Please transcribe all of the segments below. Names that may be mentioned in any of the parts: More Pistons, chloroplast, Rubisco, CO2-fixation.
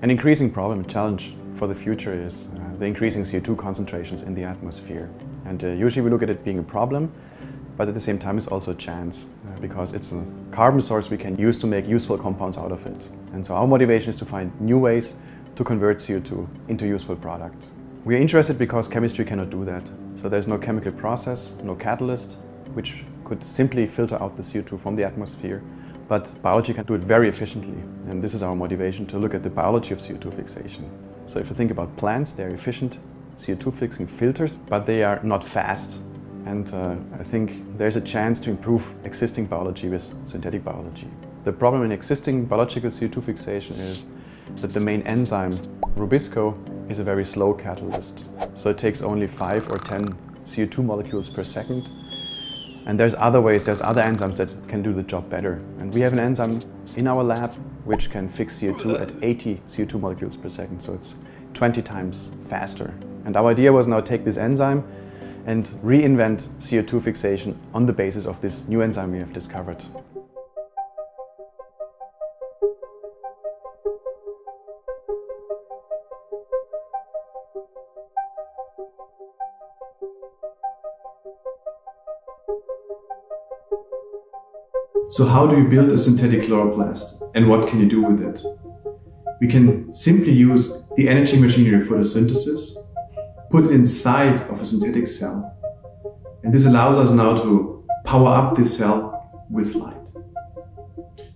An increasing problem and challenge for the future is the increasing CO2 concentrations in the atmosphere. And usually we look at it being a problem, but at the same time it's also a chance, because it's a carbon source we can use to make useful compounds out of it. And so our motivation is to find new ways to convert CO2 into useful products. We are interested because chemistry cannot do that. So there's no chemical process, no catalyst, which could simply filter out the CO2 from the atmosphere. But biology can do it very efficiently. And this is our motivation, to look at the biology of CO2 fixation. So if you think about plants, they're efficient CO2 fixing filters, but they are not fast. And I think there's a chance to improve existing biology with synthetic biology. The problem in existing biological CO2 fixation is that the main enzyme, Rubisco, is a very slow catalyst. So it takes only 5 or 10 CO2 molecules per second. And there's other ways, there's other enzymes that can do the job better. And we have an enzyme in our lab which can fix CO2 at 80 CO2 molecules per second. So it's 20 times faster. And our idea was now take this enzyme and reinvent CO2 fixation on the basis of this new enzyme we have discovered. So how do you build a synthetic chloroplast, and what can you do with it? We can simply use the energy machinery of photosynthesis, put it inside of a synthetic cell, and this allows us now to power up this cell with light.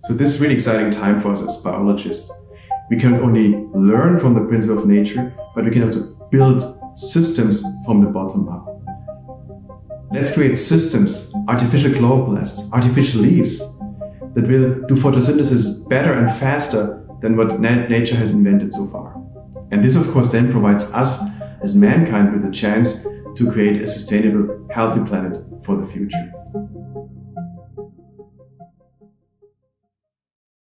So this is a really exciting time for us as biologists. We can not only learn from the principle of nature, but we can also build systems from the bottom up. Let's create systems, artificial chloroplasts, artificial leaves, that will do photosynthesis better and faster than what nature has invented so far. And this, of course, then provides us as mankind with a chance to create a sustainable, healthy planet for the future.